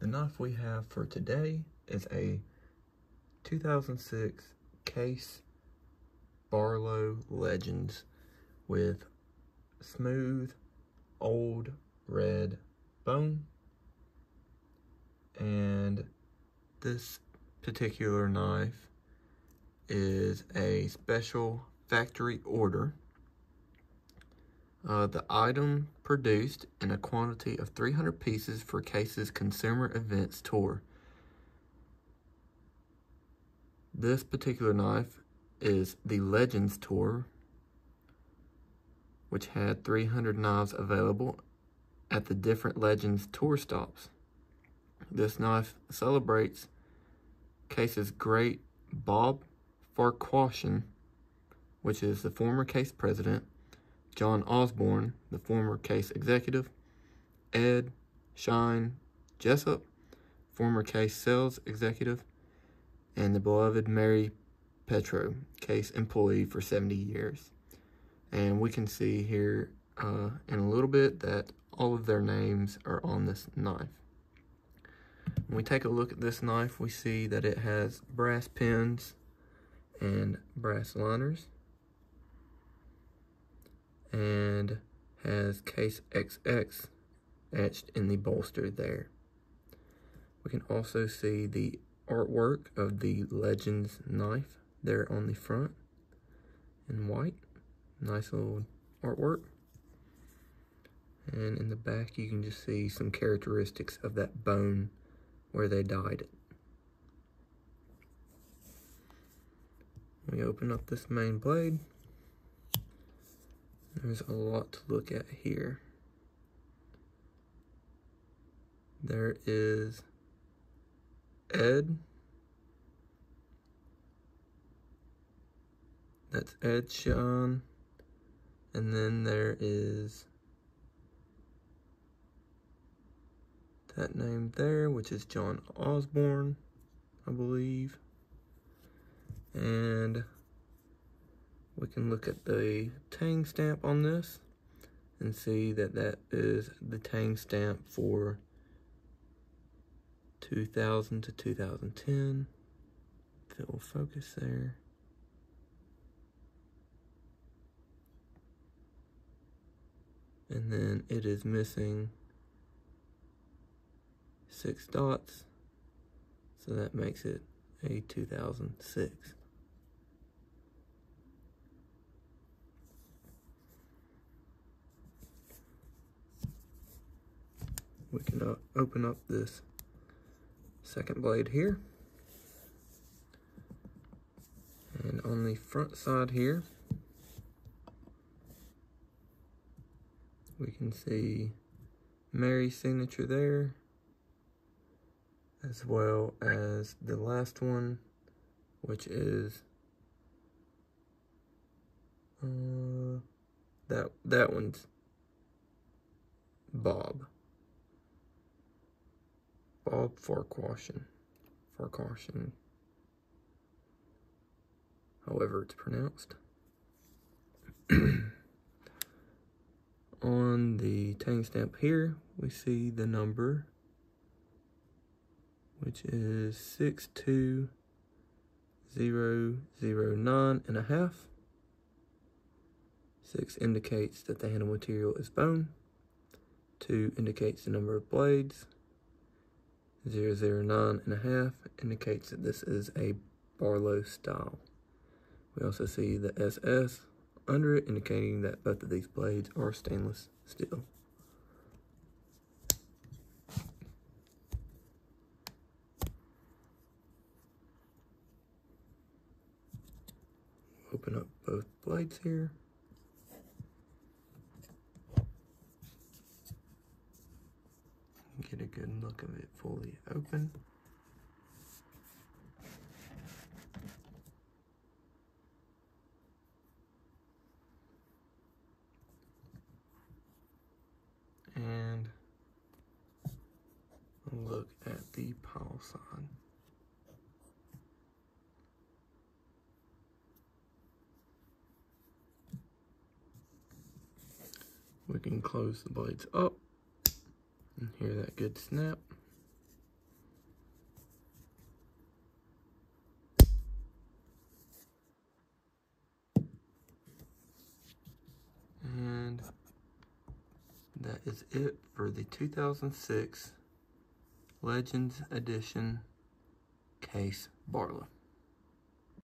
The knife we have for today is a 2006 Case Barlow Legends with smooth old red bone, and this particular knife is a special factory order. The item produced in a quantity of 300 pieces for Case's Consumer Events Tour. This particular knife is the Legends Tour, which had 300 knives available at the different Legends Tour stops. This knife celebrates Case's great Bob Farquharson, which is the former Case president, John Osborne, the former Case executive, Ed Shine Jessup, former Case sales executive, and the beloved Mary Petro, Case employee for 70 years. And we can see here in a little bit that all of their names are on this knife. When we take a look at this knife, we see that it has brass pins and brass liners, and has Case XX etched in the bolster there. We can also see the artwork of the Legends knife there on the front in white. Nice little artwork. And in the back you can just see some characteristics of that bone where they dyed it. We open up this main blade. There's a lot to look at here. There is Ed. That's Ed Shine. And then there is that name there, which is John Osborne, I believe. And we can look at the Tang stamp on this and see that that is the Tang stamp for 2000 to 2010. If it will focus there. And then it is missing 6 dots, so that makes it a 2006. We can open up this second blade here. And on the front side here, we can see Mary's signature there, as well as the last one, which is that one's Bob Farquharson, however it's pronounced. On the Tang stamp here, we see the number, which is 62009.5. 6 indicates that the handle material is bone. 2 indicates the number of blades. 009.5 indicates that this is a Barlow style. We also see the SS under it, indicating that both of these blades are stainless steel. Open up both blades here. Get a good look of it fully open. And look at the pile side. We can close the blades up and hear that good snap. that is it for the 2006 Legends Edition Case Barlow.